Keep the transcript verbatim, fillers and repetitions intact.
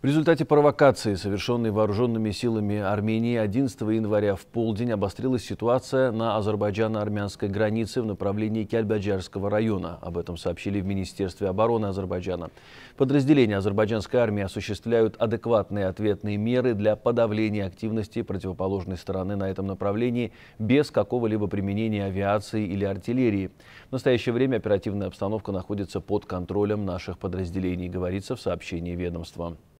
В результате провокации, совершенной вооруженными силами Армении, одиннадцатого января в полдень обострилась ситуация на азербайджано-армянской границе в направлении Кельбаджарского района. Об этом сообщили в Министерстве обороны Азербайджана. Подразделения азербайджанской армии осуществляют адекватные ответные меры для подавления активности противоположной стороны на этом направлении без какого-либо применения авиации или артиллерии. В настоящее время оперативная обстановка находится под контролем наших подразделений, говорится в сообщении ведомства.